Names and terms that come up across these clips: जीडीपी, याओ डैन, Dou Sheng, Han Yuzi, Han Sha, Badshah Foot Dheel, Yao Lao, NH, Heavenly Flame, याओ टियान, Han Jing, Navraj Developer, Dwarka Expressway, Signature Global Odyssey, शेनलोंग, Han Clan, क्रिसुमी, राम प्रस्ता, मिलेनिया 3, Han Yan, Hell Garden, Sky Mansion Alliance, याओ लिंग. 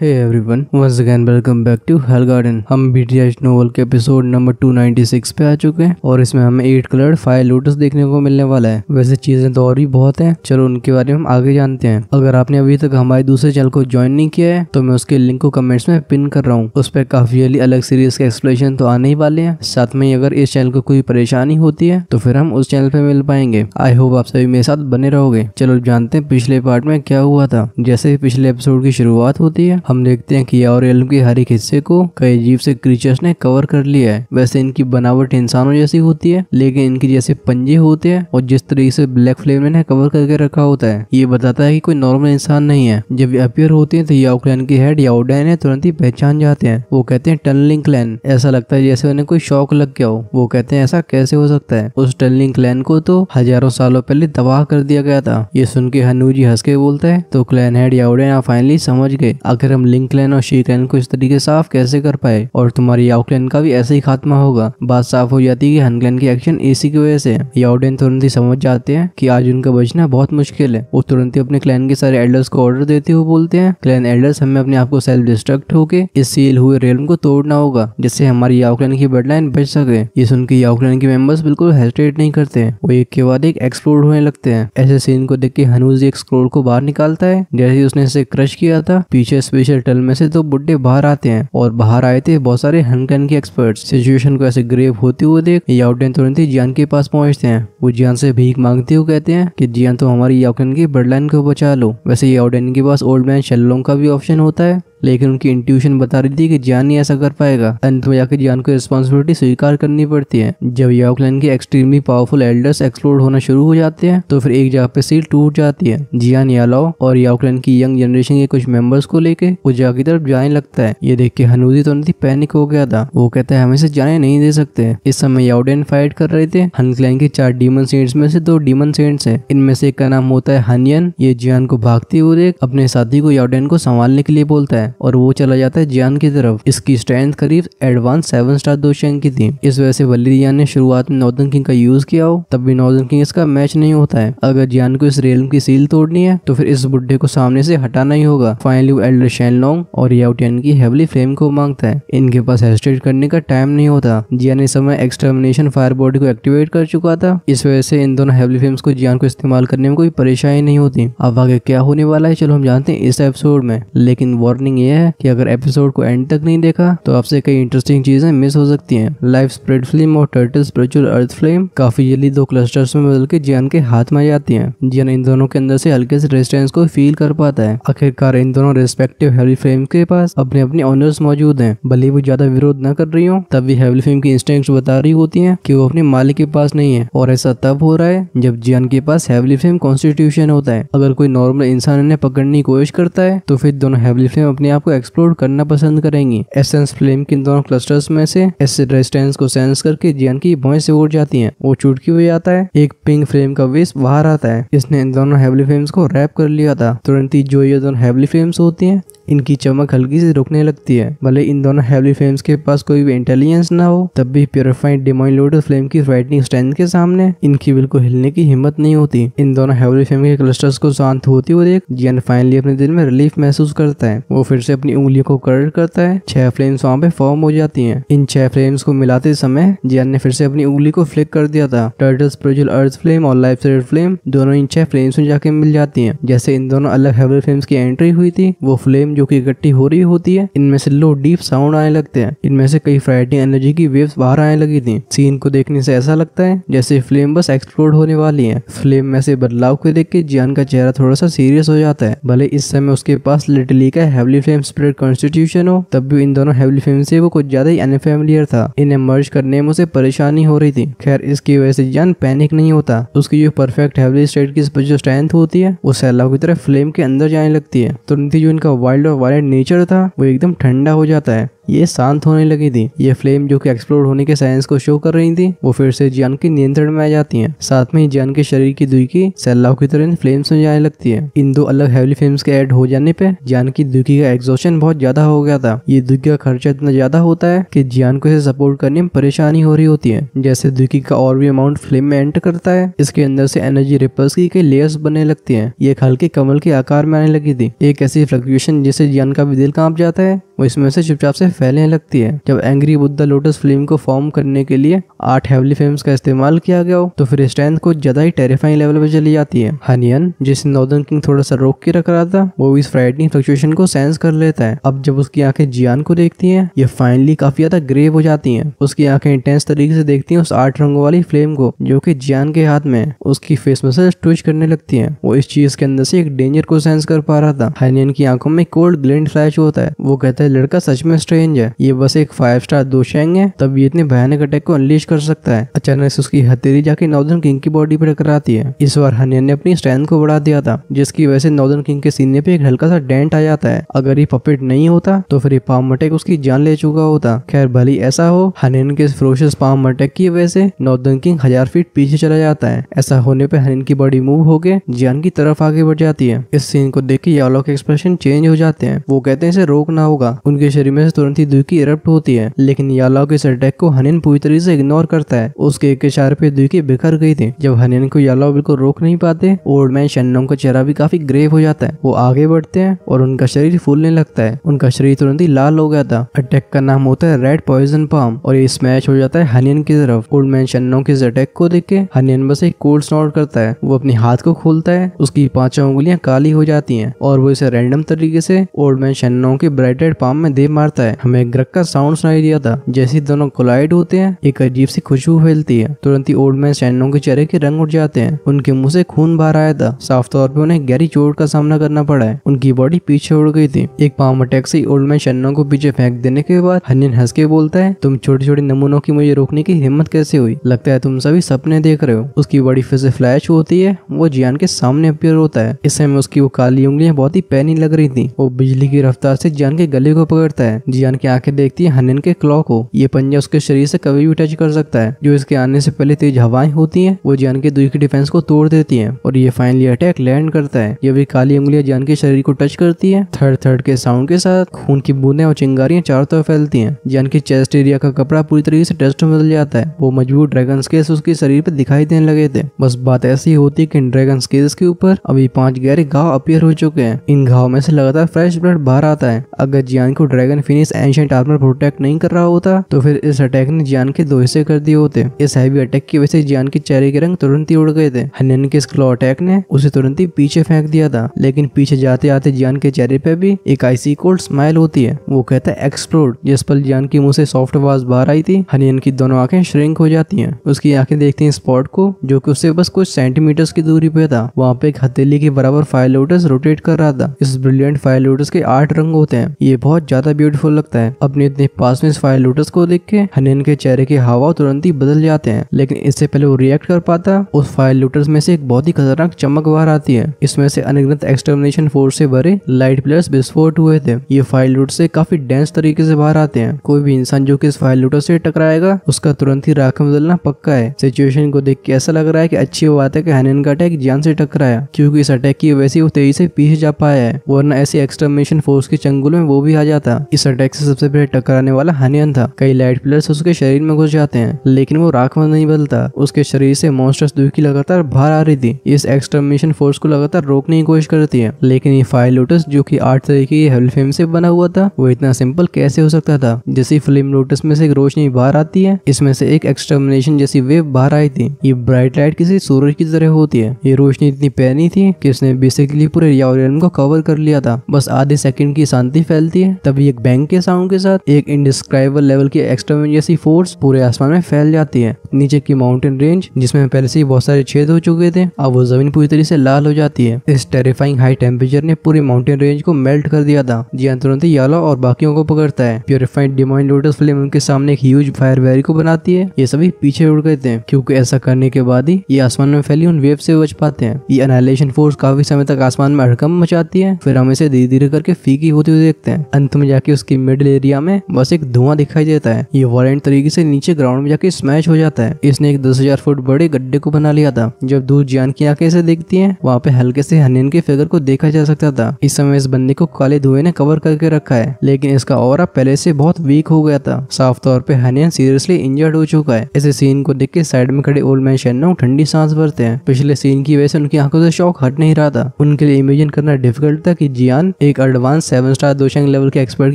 Hey everyone, once again welcome back to hello garden. हम BTS novel के episode number 296 पे आ चुके हैं और इसमें हमें 8 कलर्ड फायर लोटस देखने को मिलने वाला है। वैसे चीजें तो और भी बहुत हैं, चलो उनके बारे में हम आगे जानते हैं। अगर आपने अभी तक हमारे दूसरे चैनल को ज्वाइन नहीं किया है तो मैं उसके लिंक को कमेंट्स में पिन कर रहा हूँ। उस पर काफी अलग सीरीज के एक्सप्लेनेशन तो आने ही वाले हैं, साथ में अगर इस चैनल को कोई परेशानी होती है तो फिर हम उस चैनल पे मिल पाएंगे। आई होप आप सभी मेरे साथ बने रहोगे। चलो जानते हैं पिछले पार्ट में क्या हुआ था। जैसे ही पिछले एपिसोड की शुरुआत होती है, हम देखते हैं कि याओ रियल्म के हर एक हिस्से को कई अजीब से क्रीचर्स ने कवर कर लिया है। वैसे इनकी बनावट इंसानों जैसी होती है, लेकिन इनके जैसे पंजे होते हैं और जिस तरीके से ब्लैक फ्लेम ने कवर करके रखा होता है ये बताता है कि कोई नॉर्मल इंसान नहीं है। जब ये अपीयर होते हैं तो याओ क्लैन के हेड याओ डैन है तुरंत ही पहचान जाते हैं। वो कहते हैं टनलिंग क्लैन। ऐसा लगता है जैसे उन्हें कोई शौक लग गया हो। वो कहते हैं ऐसा कैसे हो सकता है, उस टनलिंग क्लैन को तो हजारों सालों पहले तबाह कर दिया गया था। ये सुन के हनूजी हंस के बोलता है तो clan head याओ डैन finally समझ गए, आखिर हम लिंक क्लैन और शी क्लैन को इस तरीके साफ कैसे कर पाए और तुम्हारी याओ क्लैन का भी ऐसे ही खात्मा होगा। बात साफ हो जाती है कि हन क्लैन की एक्शन इसी की वजह से। याओ डैन तुरंत ही समझ जाते हैं कि आज उनका बचना बहुत मुश्किल है। वो तुरंत ही अपने क्लैन के सारे एल्डर्स को ऑर्डर देते हुए बोलते हैं, क्लैन एल्डर्स हमें अपने आप को सेल्फ डिस्ट्रक्ट होके इस सील हुए रेलम को तोड़ना होगा जिससे हमारी याओ क्लैन की ब्लडलाइन बच सके। ये सुन के याओ क्लैन के मेंबर्स बिल्कुल हेजिटेट नहीं करते, वो एक के बाद एक एक्सप्लोड होने लगते हैं। ऐसे सीन को देख के हनूजी एक स्क्रोल को बाहर निकालता है जैसे उसने इसे क्रश किया था। पीछे स्पेशल टल में से तो बुड्ढे बाहर आते हैं और बाहर आए थे बहुत सारे हन क्लैन के एक्सपर्ट्स। सिचुएशन को ऐसे ग्रेव होते हुए देख याओ डैन तुरंत ही जियान के पास पहुंचते हैं। वो जियान से भीख मांगते हुए कहते हैं कि जियान तो हमारी याओ क्लैन की ब्लडलाइन को बचा लो। वैसे याओ डैन के पास ओल्ड मैन शेनलोंग का भी ऑप्शन होता है, लेकिन उनकी इंट्यूशन बता रही थी कि जियान ही ऐसा कर पाएगा। अंत में जाकर जियान को रिस्पॉन्सिबिलिटी स्वीकार करनी पड़ती है। जब याओ क्लैन के एक्सट्रीमली पावरफुल एल्डर्स एक्सप्लोड होना शुरू हो जाते हैं तो फिर एक जगह पे सील टूट जाती है। जियान, याओ लाओ और याओ क्लैन की यंग जनरेशन के कुछ मेंबर्स को लेके उस जगह की तरफ जाने लगता है। ये देख के हनूजी तुरंत ही पैनिक हो गया था। वो कहता है हम इसे जाने नहीं दे सकते। इस समय याओ डैन फाइट कर रहे थे। हन क्लैन के 4 डीमन सेंट्स में से 2 डीमन सेंट्स हैं। इनमें से एक का नाम होता है हन यान। ये जियान को भागते हुए देख अपने साथी को याओ डैन को संभालने के लिए बोलता है और वो चला जाता है जियान की तरफ। इसकी स्ट्रेंथ करीब एडवांस 7 स्टार दो शेंग की थी। इस वजह से भले जियान ने शुरुआत में नॉर्दर्न किंग का यूज किया हो तब भी नॉर्दर्न किंग इसका मैच नहीं होता है। अगर जियान को इस रेलम की सील तोड़नी है तो फिर इस बुड्ढे को सामने से हटाना ही होगा। फाइनली वो एल्डर शेनलोंग और याओ टियन की हेवली फ्लेम को मांगता है। इनके पास हेजिटेट करने का टाइम नहीं होता। जियान इस समय एक्सटर्मिनेशन फायर बॉडी को एक्टिवेट कर चुका था। इस वजह से इन दोनों हेवली फ्लेम्स को जियान को इस्तेमाल करने में कोई परेशानी नहीं होती। अब आगे क्या होने वाला है चलो हम जानते हैं इस एपिसोड में, लेकिन वार्निंग यह है कि अगर एपिसोड को एंड तक नहीं देखा तो आपसे कई इंटरेस्टिंग चीजें मिस हो सकती हैं। लाइफ स्प्रेड फ्लेम और टर्टल स्पिरिचुअल अर्थ फ्लेम काफी जल्दी 2 क्लस्टर्स में बदल के जियान के हाथ में आ जाती हैं। जियान इन दोनों के अंदर से हल्के से रेजिस्टेंस को फील कर पाता है। आखिरकार इन दोनों रेस्पेक्टिव हेवली फ्लेम के पास अपने अपने ऑनर्स मौजूद हैं। भले वो ज्यादा विरोध न कर रही हो तब भी हेवली फ्लेम की इंस्टिंक्ट्स बता रही होती हैं कि वो अपने मालिक के पास नहीं है और ऐसा तब हो रहा है जब जियान के पास हेवली फ्लेम कॉन्स्टिट्यूशन होता है। अगर कोई नॉर्मल इंसान इन्हें पकड़ने की कोशिश करता है तो फिर दोनों हेवली फ्लेम अपने आप को एक्सप्लोर करना पसंद करेंगी। एसेंस फ्लेम के इन दोनों क्लस्टर्स में से इस रेजिस्टेंस को सेंस करके जियान की भौहें से उड़ जाती हैं। वो चुटकी हो जाता है। एक पिंक फ्लेम का वेस्ट बाहर आता है। इसने इन दोनों हेवली फ्लेम्स को रैप कर लिया था। तुरंत ही जो ये दोनों हेवली फ्लेम्स होती हैं इनकी चमक हल्की से रुकने लगती है। भले इन दोनों हेवली फ्लेम्स के पास कोई भी इंटेलिजेंस ना हो तब भी प्योरिफाइड डिवाइन लोटस फ्लेम की फ्राइटनिंग स्ट्रेंथ के सामने इनकी बिल्कुल हिलने की हिम्मत नहीं होती। इन दोनों हेवली फ्लेम के क्लस्टर्स को शांत होते हुए देख जियान फाइनली अपने दिल में रिलीफ महसूस करता है। वो फिर से अपनी उंगलियों को कर्ल करता है। 6 फ्लेम्स वहाँ पे फॉर्म हो जाती है। इन 6 फ्लेम्स को मिलाते समय जियान ने फिर से अपनी उंगली को फ्लिक कर दिया था। टर्टल स्पिरिचुअल अर्थ फ्लेम और लाइफ स्प्रेड फ्लेम दोनों इन 6 फ्लेम्स में जाके मिल जाती है। जैसे इन दोनों अलग हेवली फ्लेम्स की एंट्री हुई थी वो फ्लेम जो कि इकट्ठी हो रही होती है इनमें से लो डीप साउंड आने लगते हैं। इनमें से कई फ्राइटनिंग एनर्जी की वेव्स बाहर आने लगी थी। सीन को देखने से ऐसा लगता है जैसे फ्लेम बस एक्सप्लोड होने वाली है। फ्लेम में से बदलाव को देख के जियान का चेहरा थोड़ा सा सीरियस हो जाता है। भले इस समय उसके पास लिटली का हेवली फ्लेम स्प्रेड कॉन्स्टिट्यूशन हो तब भी इन दोनों हेवली फ्लेम से वो कुछ ज्यादा ही अनफैमिलियर था। इन्हें मर्ज करने में उसे परेशानी हो रही थी। खैर इसकी वजह से जियान पैनिक नहीं होता। उसकी जो परफेक्ट हेवली स्टेट की स्पिरिचुअल स्ट्रेंथ होती है वो सैलाब की तरह फ्लेम के अंदर जाने लगती है। तुरंत ही जो इनका वाइल्ड और वायलेंट नेचर था वो एकदम ठंडा हो जाता है। ये शांत होने लगी थी। ये फ्लेम जो कि एक्सप्लोड होने के साइंस को शो कर रही थी वो फिर से जियान के नियंत्रण में आ जाती है। साथ में ही जियान के शरीर की दुखी सैलाव की तरह फ्लेम्स में जाने लगती है। इन दो अलग हेवली फ्लेम्स के ऐड हो जाने पे जियान की दुखी का एग्जॉशन बहुत ज्यादा हो गया था। ये दुखी का खर्चा इतना ज्यादा होता है कि जियान को इसे सपोर्ट करने में परेशानी हो रही होती है। जैसे दुखी का और भी अमाउंट फ्लेम में एंटर करता है इसके अंदर से एनर्जी रिपर्स की लेयर्स बनने लगती है। ये हल्के कमल के आकार में आने लगी थी। एक ऐसी फ्लक्चुएशन जिससे जियान का भी दिल कांप जाता है वो इसमें से चुपचाप से फैलने लगती है। जब एंग्री बुद्धा लोटस फ्लेम को फॉर्म करने के लिए 8 हेवली फ्लेम्स का इस्तेमाल किया गया हो तो फिर स्ट्रेंथ को ज्यादा ही टेरिफाइंग लेवल पर चली जाती है। Han Yan जिस नॉर्दर्न किंग थोड़ा सा रोक के रख रहा था वो इस फ्राइटनिंग फ्लक्चुएशन को सेंस कर लेता है। अब जब उसकी आंखें जियान को देखती है ये फाइनली काफी ज्यादा ग्रेव हो जाती है। उसकी आंखें इंटेंस तरीके से देखती है उस 8 रंगों वाली फ्लेम को जो की जियान के हाथ में। उसकी फेस मसल्स ट्विच करने लगती है। वो इस चीज के अंदर से एक डेंजर को सेंस कर पा रहा था। Han Yan की आंखों में कोल्ड ग्लिंट फ्लैश होता है। वो कहता है लड़का सच में स्ट्रेंज है। ये बस एक 5-स्टार दो शेंग है तब ये इतने भयानक अटैक को अनलीश कर सकता है। अचानक से उसकी हथेली जाके नॉर्दर्न किंग की बॉडी पर टकराती है। इस बार Han Yan ने अपनी स्ट्रेंथ को बढ़ा दिया था जिसकी वजह से नॉर्दर्न किंग के सीने पे एक हल्का सा डेंट आ जाता है। अगर ये पपेट नहीं होता तो फिर ये पाम अटैक उसकी जान ले चुका होता। खैर भले ऐसा हो Han Yan के फ्रोशियस पाम अटैक की वजह से नॉर्दर्न किंग 1000 फीट पीछे चला जाता है। ऐसा होने पर Han Yan की बॉडी मूव होके जियान की तरफ आगे बढ़ जाती है। इस सीन को देख के याओ लाओ के एक्सप्रेशन चेंज हो जाते हैं। वो कहते हैं इसे रोकना होगा। उनके शरीर में से तुरंत ही दुखी इरप्ट होती है लेकिन याओ लाओ के इस अटैक को Han Yan पूरी तरह से इग्नोर करता है। उसके एक इशारे पे दुखी बिखर गई थी। जब Han Yan को याओ लाओ बिल्कुल रोक नहीं पाते ओल्ड मैन शेनोंग का चेहरा भी काफी ग्रेव हो जाता है। वो आगे बढ़ते हैं और उनका शरीर फूलने लगता है। उनका शरीर तुरंत ही लाल हो गया था। अटैक का नाम होता है रेड पॉइजन पाम और ये स्मैश हो जाता है Han Yan की तरफ। ओल्ड मैन शेनोंग के इस अटैक को देख के Han Yan बस एक कोल्ड स्नॉट करता है। वो अपने हाथ को खोलता है उसकी पांचों उंगलियां काली हो जाती है और वो इसे रैंडम तरीके से ओल्ड मैन शेनोंग के ब्राइटेड पाम में दे मारता है। हमें ग्रक का साउंड सुनाई दिया था। जैसे दोनों कोलाइड होते हैं एक अजीब सी खुशबू फैलती है। तुरंत ही ओल्ड मैन शेनोंग के चेहरे के रंग उठ जाते हैं। उनके मुंह से खून बाहर आया था। साफ तौर पे उन्हें गहरी चोट का सामना करना पड़ा है। उनकी बॉडी पीछे उड़ गई थी। एक पाम अटैक से ओल्ड मैन शेनोंग को पीछे फेंक देने के बाद Han Yan हंस के बोलता है तुम छोटे छोटे नमूनों की मुझे रोकने की हिम्मत कैसे हुई। लगता है तुम सभी सपने देख रहे हो। उसकी बॉडी फिर से फ्लैश होती है। वो जियान के सामने अपीयर होता है। इस समय उसकी वो काली उंगलियां बहुत ही पैनी लग रही थी। वो बिजली की रफ्तार से जियान के गले को पकड़ता है। जियान की आंखें देखती है Han Yan के क्लॉ को। ये पंजा उसके शरीर से कभी भी टच कर सकता है। जो इसके आने से पहले तेज हवाएं होती हैं, वो जियान के दुई की डिफेंस को तोड़ देती हैं और ये फाइनली अटैक लैंड करता है। ये भी काली उंगलियां जियान के शरीर को टच करती है। थर्ड के साउंड के साथ खून की बूंदें और चिंगारियां चारों तरफ फैलती है। जियान के चेस्ट एरिया का कपड़ा पूरी तरीके से डस्ट में बदल जाता है। वो मजबूत ड्रैगन स्केल्स उसके शरीर पर दिखाई देने लगे थे। बस बात ऐसी होती कि इन ड्रैगन स्केल्स के ऊपर अभी 5 गहरे घाव अपीयर हो चुके हैं। इन घाव में से लगातार फ्रेश ब्लड बाहर आता है। अगर जियान को dragon finish ancient armour protect नहीं कर रहा होता तो फिर इस अटैक ने जियान के दो हिस्से कर दिए होते। इस हैवी अटैक की वजह से जियान के चेहरे के रंग तुरंत ही उड़ गए थे। Han Yan के इस क्लॉ अटैक ने उसे तुरंत ही पीछे फेंक दिया था लेकिन पीछे जाते आते जियान के चेहरे पे भी एक आईसी कोल्ड स्माइल होती है। वो कहता है एक्सप्लोड। जिस पल जियान के मुंह से सॉफ्ट आवाज बाहर आई थी Han Yan की दोनों आंखें श्रिंक हो जाती है। उसकी आंखें देखती है स्पॉट को जो कि उससे बस कुछ सेंटीमीटर्स की दूरी पे था। वहाँ पे एक हथेली के बराबर फायर लोटस रोटेट कर रहा था। इस ब्रिलियंट फायर लोटस के 8 रंग होते हैं। ये बहुत ज्यादा ब्यूटीफुल लगता है। अपने इतने पास में इस फायर लोटस को देख के Han Yan के चेहरे के हाव भाव तुरंत ही बदल जाते हैं लेकिन इससे पहले वो रिएक्ट कर पाता उस फायर लोटस में से एक बहुत ही खतरनाक चमक बाहर आती है। इसमें से अनगिनत एक्सटर्मिनेशन फोर्स से भरे लाइट प्लेयर्स विस्फोट हुए थे। ये फायर लोटस से काफी डेंस तरीके से बाहर आते हैं। कोई भी इंसान जो कि इस फायर लोटस से टकराएगा उसका तुरंत ही राख में बदलना पक्का है। सिचुएशन को देख के ऐसा लग रहा है कि अच्छी बात है कि Han Yan का अटैक जियान से टकराया क्योंकि इस अटैक की वजह से वो तेजी से पीछे जा पाया है वरना ऐसी एक्सटर्मिनेशन फोर्स के चंगुल में वो भी आ जाता। इस अटैक से सबसे पहले टकराने वाला Han Yan था। कई लाइट प्लेयर्स उसके शरीर में घुस जाते हैं लेकिन वो राख में नहीं बदलता। उसके शरीर से मॉन्स्टर्स दुखी लगातार बाहर आ रही थी। इस एक्सटर्मिनेशन फोर्स को लगातार रोकने की कोशिश करती है लेकिन ये फायर लोटस जो कि 8 तरीके की हेवल फ्लेम से बना हुआ था वो इतना सिंपल कैसे हो सकता था। जैसी फ्लेम लोटस में से एक रोशनी बाहर आती है इसमें से एक एक्सटर्मिनेशन जैसी वेव बाहर आई थी। ये ब्राइट लाइट किसी सूरज की तरह होती है। ये रोशनी इतनी पैनी थी कि इसने बेसिकली पूरे याओ रियल्म को कवर कर लिया था। बस आधे सेकंड की शांति फैलती है तभी एक बैंग के साउंड के साथ एक इंडिस्क्राइबल लेवल की एक्सटर्मिनेशन जैसी फोर्स पूरे आसमान में फैल जाती है। नीचे की माउंटेन रेंज जिसमें पहले से ही बहुत सारे छेद हो चुके थे अब वो जमीन पूरी तरह से लाल हो जाती है। इस टेरिफाइंग हाई टेम्परेचर ने पूरी माउंटेन रेंज को मेल्ट कर दिया था। जियान तुरंत ही याओ लाओ और बाकियों को पकड़ता है। प्यूरिफाइड डिवाइन लोटस फ्लेम उनके सामने एक ह्यूज फायर वैरी को बनाती है। ये सभी पीछे उड़ गए थे क्योंकि ऐसा करने के बाद ही ये आसमान में फैली उन वेव से बच पाते हैं। ये एनाइलेशन फोर्स काफी समय तक आसमान में हड़कंप मचाती है। फिर हम इसे धीरे धीरे करके फीकी होते हुए देखते हैं। अंत में जाके उसकी मिडिल एरिया में बस एक धुआं दिखाई देता है। ये वारंट तरीके से नीचे ग्राउंड में जाके स्मैश हो जाता है। इसने एक 10,000 फुट बड़े गड्ढे को बना लिया था। जब दूर जियान की आंखें इसे देखती हैं, वहाँ पे हल्के से Han Yan के फिगर को देखा जा सकता था। इस समय इस बंदे को काले धुएं ने कवर करके रखा है, लेकिन इसका ऑरा पहले से बहुत वीक हो गया था। साफ तौर पे Han Yan सीरियसली इंजर्ड हो चुका है। इस सीन को देख के साइड में खड़े ओल्ड मैन शेनोंग ठंडी सांस भरते हैं। पिछले सीन की वजह से उनकी आंखों से शौक हट नहीं रहा था। उनके लिए इमेजिन करना डिफिकल्ट था कि जियान एक advance 7 star Dou Sheng level के एक्सपर्ट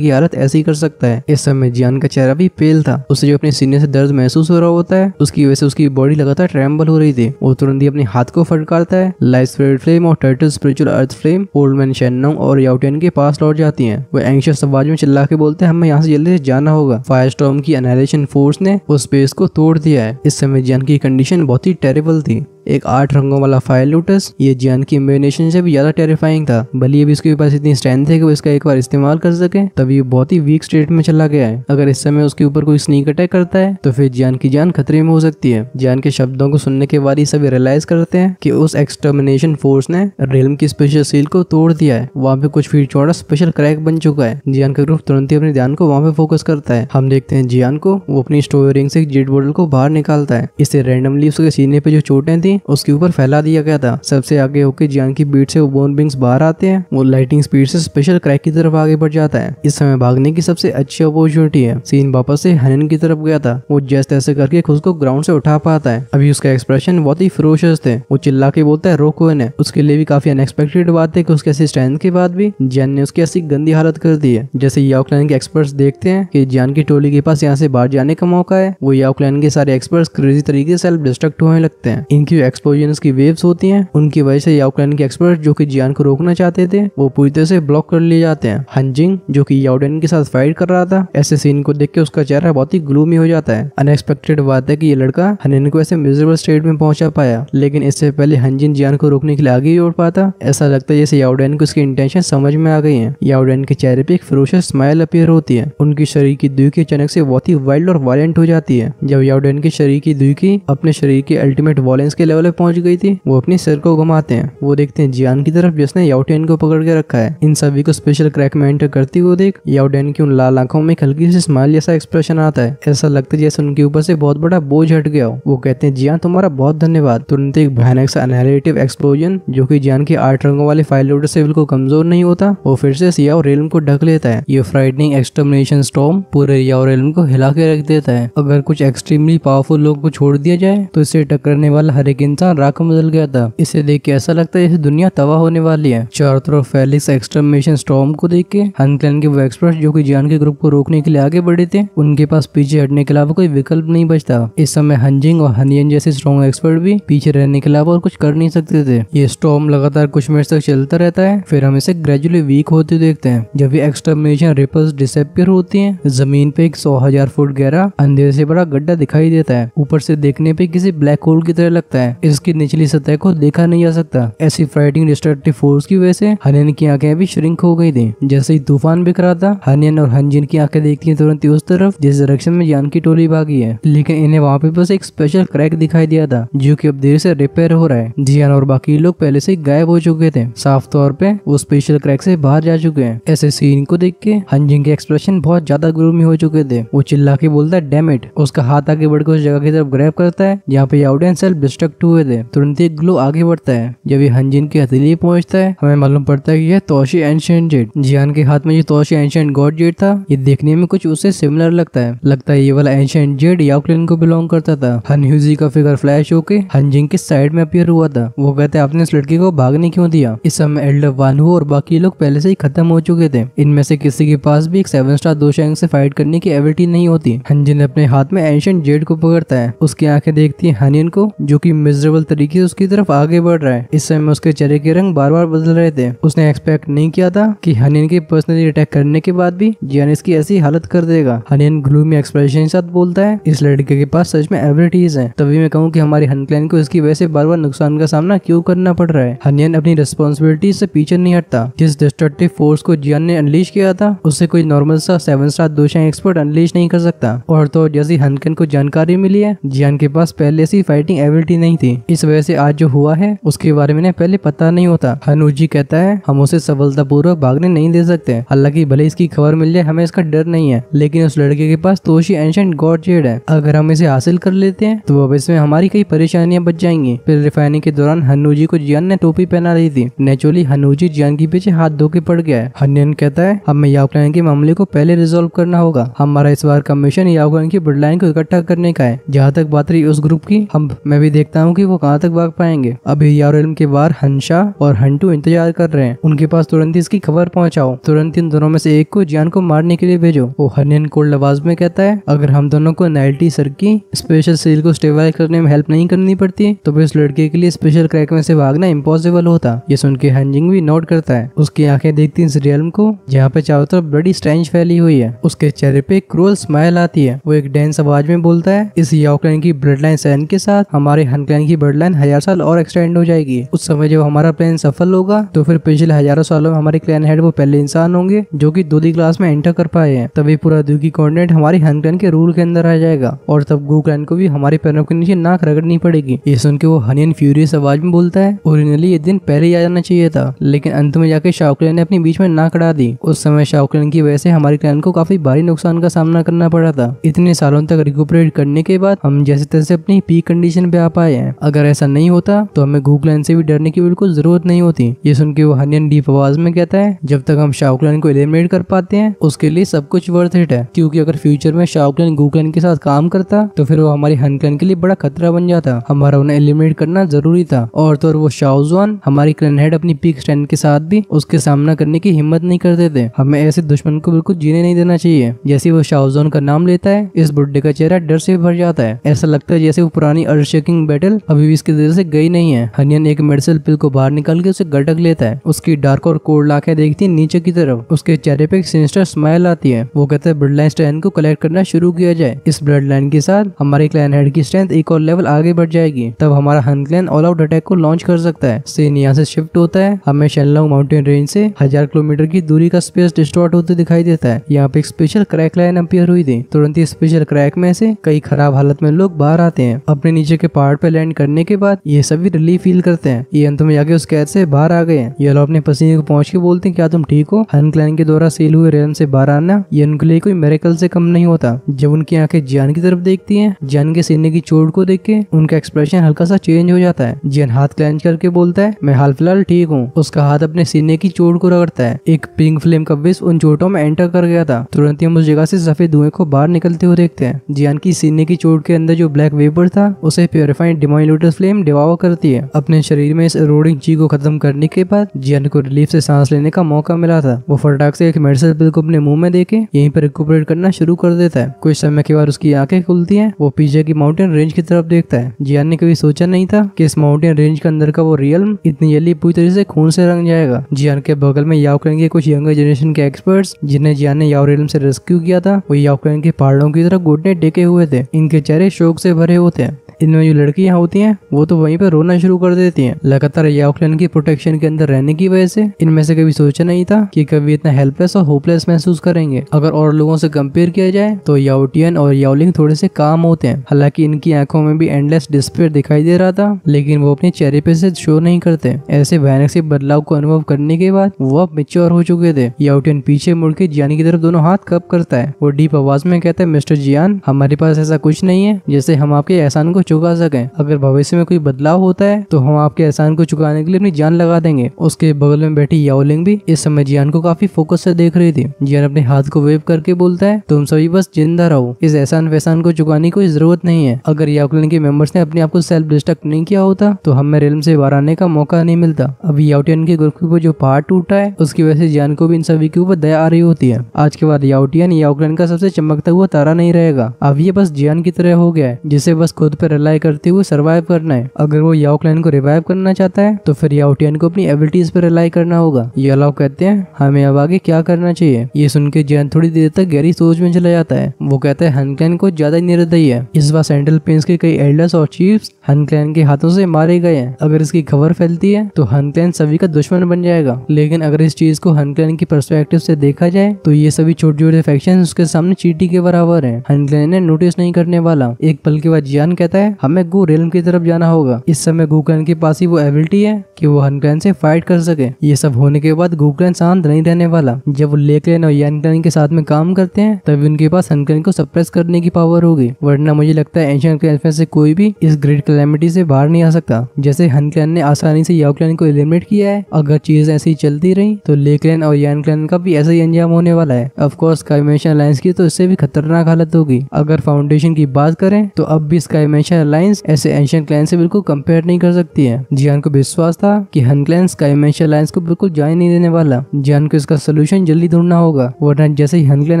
की हालत ऐसी कर सकता है। इस समय जियान का चेहरा भी पेल था। उसे जो अपने सीने से दर्द महसूस हो रहा होता है, उसकी वजह से उसकी बॉडी लगातार ट्रेम्बल हो रही थी। वो तुरंत ही अपने हाथ को फटकारता है। लाइट स्पिरिट फ्लेम और turtle spiritual earth flame old man Shennong और याओ टियान के पास लौट जाती है। वो एंग्शियस आवाज में चिल्ला के बोलते हैं, हमें यहाँ से जल्दी से जाना होगा। फायरस्टॉर्म की एनालिशन फोर्स ने उस स्पेस को तोड़ दिया है। इस समय जियान की कंडीशन बहुत ही टेरेबल थी। एक 8 रंगों वाला फायर लोटस ये जियान की इमेजिनेशन से भी ज्यादा टेरिफाइंग था। भले ही उसके पास इतनी स्ट्रेंथ है कि वो इसका एक बार इस्तेमाल कर सके, तब ये बहुत ही वीक स्टेट में चला गया है। अगर इस समय उसके ऊपर कोई स्नीक अटैक करता है तो फिर जियान की जान खतरे में हो सकती है। जियान के शब्दों को सुनने के बाद ये सभी रियलाइज करते हैं कि उस एक्सटर्मिनेशन फोर्स ने रेलम की स्पेशल सील को तोड़ दिया है। वहाँ पे कुछ फीट चौड़ा स्पेशल क्रैक बन चुका है। जियान का ग्रुप तुरंत ही अपने ध्यान को वहाँ पे फोकस करता है। हम देखते हैं जियान को, वो अपनी स्टोर रिंग से जेट बॉटल को बाहर निकालता है। इससे रैंडमली उसके सीने पे जो चोटें थी उसके ऊपर फैला दिया गया था। सबसे आगे होकर जियान की बीट से वो बोन विंग्स बाहर आते हैं। वो लाइटिंग स्पीड से स्पेशल क्रैक की तरफ आगे बढ़ जाता है। इस समय भागने की सबसे अच्छी अपॉर्चुनिटी है। सीन वापस से Han Yan की तरफ गया था। वो जस्ट ऐसे करके खुद को ग्राउंड से उठा पाता है। अभी उसका एक्सप्रेशन बहुत ही फिरोशियस थे। वो चिल्ला के बोलता है, रोको इन्हें। उसके लिए भी काफी अनएक्सपेक्टेड बात है कि उसके ऐसी स्ट्रेंथ के बाद भी जियान ने उसकी ऐसी गंदी हालत कर दी है। जैसे याओ क्लैन के एक्सपर्ट्स देखते हैं कि जियान की टोली के पास यहाँ से बाहर जाने का मौका है, वो याओ क्लैन के सारे एक्सपर्ट्स क्रेजी तरीके से सेल्फ डिस्ट्रक्ट होने लगते हैं। इनकी एक्सपोजन्स की वेव्स होती हैं, उनकी वजह से याओ क्लैन के एक्सपर्ट जो कि जियान को रोकना चाहते थे वो पूरी तरह से ब्लॉक कर लिए जाते हैं। Han Jing जो कि याओ टियान के साथ फाइट कर रहा था, ऐसे सीन को देख के उसका चेहरा बहुत ही ग्लूमी हो जाता है। अनएक्सपेक्टेड बात है कि ये लड़का Han Yan को ऐसे मिजरेबल स्टेट में पहुंचा पाया, लेकिन इससे पहले Han Jing जियान को रोकने के लिए आगे ही उड़ पाता। ऐसा लगता है जैसे याओ टियान को इसकी इंटेंशन समझ में आ गई है। याओ टियान के चेहरे पे एक फेरोशियस स्माइल अपीयर होती है। उनकी शरीर की दुखी अचानक से बहुत ही वाइल्ड और वायलेंट हो जाती है। जब याओ टियान के शरीर की दुखी अपने शरीर के अल्टीमेट वायलेंस के लेवल पे पहुंच गई थी, वो अपने सिर को घुमाते हैं। वो देखते हैं जियान की तरफ जिसने याओ टियान को पकड़ के रखा है। इन सभी को स्पेशल क्रैक में एंटर करती हुई देख याओ टियान की उन लाल आंखों में हल्की सी स्माइल जैसा एक्सप्रेशन आता है। ऐसा लगता है जैसे उनके ऊपर से बहुत बड़ा बोझ हट गया हो। वो कहते हैं, जियान तुम्हारा बहुत धन्यवाद। तुरंत एक भयानक सा एनालिटिव एक्सप्लोजन जो की जियान के 8 रंगों वाले फायर लोटस से बिल्कुल कमजोर नहीं होता, वो फिर से याओ रेलम को ढक लेता है। ये फ्राइटनिंग एक्सटर्मिनेशन स्टॉर्म पूरे याओ रेलम को हिला के रख देता है। अगर कुछ एक्सट्रीमली पावरफुल लोग को छोड़ दिया जाए तो इससे टकराने वाला हर एक इंसान राख बदल गया था। इसे देख के ऐसा लगता है जैसे दुनिया तबाह होने वाली है। चारों तरफ फैलिक्स एक्सटर्मिनेशन स्टॉर्म को देख के Han Clan के वो एक्सपर्ट जो कि जियान के ग्रुप को रोकने के लिए आगे बढ़े थे, उनके पास पीछे हटने के अलावा कोई विकल्प नहीं बचता। इस समय Han Jing और Han Yan जैसे स्ट्रॉन्ग एक्सपर्ट भी पीछे रहने के अलावा और कुछ कर नहीं सकते थे। ये स्टॉर्म लगातार कुछ मिनट तक चलता रहता है, फिर हम इसे ग्रेजुअली वीक होते देखते हैं। जब ये एक्सटर्मिनेशन रिपल्स डिसअपीयर होती है, जमीन पे एक 100,000 फुट गहरा अंधेरे से बड़ा गड्ढा दिखाई देता है। ऊपर से देखने पे किसी ब्लैक होल की तरह लगता है। इसकी निचली सतह को देखा नहीं जा सकता। ऐसी फ्राइटिंग डिस्ट्रक्टिव फोर्स की वजह से Han Yan की आंखें भी श्रिंक हो गई थी। जैसे ही तूफान बिख रहा था, Han Yan और Han Jing की आंखें देखती हैं तुरंत उस तरफ जिस डायरेक्शन में जियान की टोली भागी है, लेकिन इन्हें वहाँ पे बस एक स्पेशल क्रैक दिखाई दिया था जो कि अब देर से रिपेयर हो रहा है। जियान और बाकी लोग पहले से गायब हो चुके थे। साफ तौर पे वो स्पेशल क्रैक से बाहर जा चुके हैं। ऐसे सीन को देख के Han Jing के एक्सप्रेशन बहुत ज्यादा ग्लूमी हो चुके थे। वो चिल्ला के बोलता है, डैम इट। उसका हाथ आगे बढ़कर उस जगह की तरफ ग्रैब करता है जहाँ पे याओ टियान सेल्फ डिस्ट्रक्ट हुए थे। तुरंत एक ग्लो आगे बढ़ता है। जब ये Han Jing की हथेली पहुंचता है, हमें मालूम पड़ता है कि यह तोशी एंशिएंट जेट। जियान के हाथ में जो तोशी एंशिएंट गॉड जेट था, ये देखने में कुछ उससे सिमिलर लगता है। लगता है ये वाला एंशिएंट जेट याओ क्लैन को बिलोंग करता था। Han Yuzi का फिगर फ्लैश होके Han Jing के साइड में अपीयर हुआ था। वो कहते हैं, आपने इस लड़की को भागने क्यों दिया। इस समय एल्डर वानहु और बाकी लोग पहले से ही खत्म हो चुके थे। इनमें से किसी के पास भी एक 7 स्टार Dou Sheng से फाइट करने की एबिलिटी नहीं होती। Han Jing अपने हाथ में एंशिएंट जेट को पकड़ता है। उसकी आंखें देखती है Han Yan को जो कि मिजरेबल तरीके से उसकी तरफ आगे बढ़ रहा है। इस समय उसके चेहरे के रंग बार बार बदल रहे थे। उसने एक्सपेक्ट नहीं किया था कि Han Yan के पर्सनली अटैक करने के बाद भी जियान इसकी ऐसी हालत कर देगा। Han Yan ग्लूमी एक्सप्रेशन के साथ बोलता है, इस लड़के के पास सच में एबिलिटीज हैं। तभी मैं कहूँ कि हमारे Han Clan को इसकी वजह से बार बार नुकसान का सामना क्यों करना पड़ रहा है। Han Yan अपनी रिस्पॉन्सिबिलिटी से पीछे नहीं हटता। जिस डिस्ट्रक्टिव फोर्स को जियान ने अनलीश किया था, उससे कोई नॉर्मल सा 7 star Dou Sheng expert unleash नहीं कर सकता। और तो जैसी Han Clan को जानकारी मिली है, जियान के पास पहले से फाइटिंग एबिलिटी नहीं थी। इस वजह से आज जो हुआ है उसके बारे में पहले पता नहीं होता। हनुजी कहता है हम उसे सफलतापूर्वक भागने नहीं दे सकते, हालांकि भले इसकी खबर मिल जाए हमें इसका डर नहीं है, लेकिन उस लड़के के पास तोशी एंशिएंट गॉड जेड है। अगर हम इसे हासिल कर लेते हैं तो अब इसमें हमारी कई परेशानियां बच जाएंगी। फिर रिफाइनिंग के दौरान हनुजी को जियान ने टोपी पहना दी थी। नेचुरली हनुजी जियान के पीछे हाथ धो के पड़ गया है। हन यान कहता है हमें याओ क्लैन के मामले को पहले रिजोल्व करना होगा। हमारा इस बार का मिशन याओ क्लैन की ब्लड लाइन को इकट्ठा करने का है। जहाँ तक बात रही उस ग्रुप की, हम मैं भी देखता हूँ कि वो कहाँ तक भाग पाएंगे। अभी याओ के बाहर हन शा और हंटू इंतजार कर रहे हैं, उनके पास तुरंत इसकी खबर पहुँचाओ। तुरंत इन दोनों में से एक को जियान को मारने के लिए भेजो। वो हन यान कोल्ड आवाज में कहता है अगर हम दोनों को नाइल्टी सर की स्पेशल सील को स्टेबलाइज करने में हेल्प नहीं करनी पड़ती तो फिर उस लड़के के लिए स्पेशल क्रैक में से भागना इम्पॉसिबल होता। ये सुन के हन जिंग भी नोट करता है। उसकी आंखें देखती इस रियल्म को जहाँ पे चारों तरफ बड़ी स्ट्रेंज फैली हुई है। उसके चेहरे पे क्रूअल स्माइल आती है। वो एक डेंस आवाज में बोलता है इस याओ क्लैन की ब्लड लाइन सहन के साथ हमारे हन क्लैन की ब्लड लाइन 1000 साल और एक्सटेंड हो जाएगी। उस समय जब हमारा प्लान सफल होगा तो फिर पिछले 1000 सालों में हमारे क्लैन हेड वो पहले इंसान होंगे जो कि दूधी क्लास में एंटर कर पाए हैं। तभी पूरा दूधी कॉन्टिनेंट हमारे हन क्लैन के रूल के अंदर आ जाएगा और तब गू क्लैन को भी हमारे पैरों के नीचे नाक रगड़नी पड़ेगी। ये सुन के वो हन यान फ्यूरियस आवाज में बोलता है ओरिजिनली ये दिन पहले ही आ जाना चाहिए था, लेकिन अंत में जाके शाओ क्लैन ने अपने बीच में नाक अड़ा दी। उस समय शाओ क्लैन की वजह से हमारे क्लैन को काफी भारी नुकसान का सामना करना पड़ा था। इतने सालों तक रिकूपरेट करने के बाद हम जैसे तैसे अपनी पीक कंडीशन पे आ पाए हैं। अगर ऐसा नहीं होता तो हमें गू क्लैन से भी डरने की बिल्कुल जरूरत नहीं होती। ये सुन के वो हन यान डीप आवाज में कहता है जब तक हम शाओ क्लैन को एलिमिनेट कर पाते हैं उसके लिए सब कुछ वर्थ इट है, क्योंकि अगर फ्यूचर में शाओ क्लैन गू क्लैन के साथ काम करता तो फिर वो हमारे हन क्लैन के लिए बड़ा खतरा बन जाता। हमारा उन्हें एलिमिनेट करना जरूरी था। और तो और वो शाओजुआन हमारी क्लैन हेड अपनी पीक स्ट्रेंथ के साथ भी उसके सामना करने की हिम्मत नहीं करते थे। हमें ऐसे दुश्मन को बिल्कुल जीने नहीं देना चाहिए। जैसे वो शाओजुआन का नाम लेता है इस बुड्ढे का चेहरा डर से भर जाता है। ऐसा लगता है जैसे वो पुरानी अर्थ शेकिंग बैटल अभी भी इसके दिल से गई नहीं है। हन यान एक मेडिसिन पिल को बाहर निकाल के उसे गटक लेता है। उसकी डार्क और कोल्ड आंखें देखती है नीचे की तरफ। उसके चेहरे पे एक सिनिस्टर स्माइल आती है। वो कहता है ब्लड लाइन स्ट्रेंथ को कलेक्ट करना शुरू किया जाए। इस ब्लड लाइन के साथ हमारे क्लैन हेड की स्ट्रेंथ एक और लेवल आगे बढ़ जाएगी। तब हमारा Han clan all out attack को लॉन्च कर सकता है। सीन यहाँ से शिफ्ट होता है। हमें शेनलॉन्ग माउंटेन रेंज से 1000 किलोमीटर की दूरी का स्पेस डिस्टॉर्ट होते दिखाई देता है। यहाँ पे एक स्पेशल क्रैक लाइन अपीयर हुई थी। तुरंत ही स्पेशल क्रैक में से कई खराब हालत में लोग बाहर आते हैं। अपने नीचे के पहाड़ पे लैंड करने के बाद ये सभी रिलीफ फील करते हैं। ये अंत में जाके उस कैद से बाहर आ गए हैं। ये लोग अपने पसीने को पहुंच के बोलते हैं क्या तुम ठीक हो? हन क्लैन के द्वारा सील हुए रेन से बाहर आना ये उनके लिए कोई मिरेकल से कम नहीं होता। जब उनकी आंखें जियान की तरफ देखती हैं, जियान के सीने की चोट को देख के उनका एक्सप्रेशन हल्का सा चेंज हो जाता है। जियान हाथ क्लेंच करके बोलता है मैं हाल फिलहाल ठीक हूँ। उसका हाथ अपने सीने की चोट को रगड़ता है। एक पिंक फ्लेम का विष उन चोटों में एंटर कर गया था। तुरंत ही हम उस जगह से सफेद धुएं को बाहर निकलते हुए देखते हैं। जियान की सीने की चोट के अंदर जो ब्लैक वेपर था उसे purified divine lotus flame devour करती है। अपने शरीर में इस रोडिंग ची को खत्म करने के बाद जियान को रिलीफ से सांस लेने का मौका मिला था। वो फटाक से एक मेडिसिन पिल को अपने मुंह में देके यहीं पर रिकूपरेट करना शुरू कर देता है। कुछ समय के बाद उसकी आंखें खुलती हैं। वो पीछे की माउंटेन रेंज की तरफ देखता है। जियान ने कभी सोचा नहीं था कि इस माउंटेन रेंज के अंदर का वो रियल्म इतनी जल्दी पूरी तरह से खून से रंग जाएगा। जियान के बगल में याओ क्लैन के कुछ यंगर जनरेशन के एक्सपर्ट्स जिन्हें जियान ने याओ रियल्म से रेस्क्यू किया था वो याओ क्लैन के पहाड़ों की तरफ घुटने टेके हुए थे। इनके चेहरे शोक से भरे होते हैं। इनमें जो लड़कियां होती हैं वो तो वहीं पर रोना शुरू कर देती हैं। लगातार याओ क्लैन की प्रोटेक्शन के अंदर रहने की वजह से इनमें से कभी सोचा नहीं था कि कभी इतना हेल्पलेस और होपलेस महसूस करेंगे। अगर और लोगों से कंपेयर किया जाए तो याओ टियन और याओ लिंग थोड़े से काम होते हैं। हालांकि इनकी आंखों में भी एंडलेस डिस्पेयर दिखाई दे रहा था, लेकिन वो अपने चेहरे पे से शो नहीं करते। ऐसे भयानक से बदलाव को अनुभव करने के बाद वो अब मेच्योर हो चुके थे। याओ टियन पीछे मुड़ के जियान की तरफ दोनों हाथ कप करता है। वो डीप आवाज में कहता है मिस्टर जियान हमारे पास ऐसा कुछ नहीं है जैसे हम आपके एहसान को चुका सकें। अगर भविष्य में कोई बदलाव होता है तो हम आपके एहसान को चुकाने के लिए अपनी जान लगा देंगे। उसके बगल में बैठी याओ लिंग भी इस समय जियान को काफी फोकस से देख रही थी। जियान अपने हाथ को वेव करके बोलता है तुम सभी बस जिंदा रहो, इस एहसान वहसान को चुकाने की कोई जरूरत नहीं है। अगर याओ क्लैन के मेंबर्स ने अपने आप को सेल्फ डिस्ट्रक्ट नहीं किया होता तो हमें रियल्म से बाहर आने का मौका नहीं मिलता। अभी याओ टियन के ग्रुप के ऊपर जो पहाड़ टूटा है उसकी वजह से जियान को भी इन सभी के ऊपर दया आ रही होती है। आज के बाद याओ टियन याओ क्लैन का सबसे चमकता हुआ तारा नहीं रहेगा। अब ये बस जियान की तरह हो गया है जिसे बस खुद पर रिलाई करते हुए सर्वाइव करना है। अगर वो याओ क्लैन को रिवाइव करना चाहता है तो फिर याओ टियन को अपनी एबिलिटीज पर रिलाई करना होगा। याओ लाओ कहते हैं हमें अब आगे क्या करना चाहिए। ये सुन के जियान थोड़ी देर तक गहरी सोच में चला जाता है। वो कहता है हन क्लैन को ज्यादा निर्दयी है। इस बार सेंट्रल प्रिंस के कई एल्डर्स और चीफ्स हन क्लैन के हाथों से मारे गए हैं। अगर इसकी खबर फैलती है तो हन क्लैन सभी का दुश्मन बन जाएगा, लेकिन अगर इस चीज को हन क्लैन की पर्सपेक्टिव से देखा जाए तो ये सभी छोटे छोटे फैक्शन उसके सामने चींटी के बराबर है। हन क्लैन ने नोटिस नहीं करने वाला। एक पल के बाद जियान कहता है हमें गो फिल्म की तरफ जाना होगा। इस समय गु क्लैन के पास ही वो एबिलिटी है कि वो हन क्लैन से फाइट कर सके। ये सब होने के बाद गु क्लैन शांत नहीं रहने वाला। जब वो ले क्लैन और यान क्लैन के साथ में काम करते हैं तभी उनके पास हन क्लैन को सप्रेस करने की पावर होगी, वरना मुझे लगता है एशियन क्लैन में से कोई भी इस ग्रेट कैलेमिटी से बाहर नहीं आ सकता। जैसे हन क्लैन ने आसानी से याओ क्लैन को एलिमिनेट किया है, अगर चीज ऐसी चलती रही तो ले क्लैन और यान क्लैन का भी ऐसा ही अंजाम होने वाला है। ऑफकोर्स स्काई मैंशन अलायंस की तो इससे भी खतरनाक हालत होगी। अगर फाउंडेशन की बात करें तो अब भी स्काई मैंशन अलायंस ऐसे एंशियन क्लैन से बिल्कुल कंपेयर नहीं कर सकती है। जियान को विश्वास था कि हन क्लैन स्काई मैंशन अलायंस को बिल्कुल जान नहीं देने वाला। जियान को इसका सोल्यूशन जल्दी ढूंढना होगा, वरना जैसे ही हन क्लैन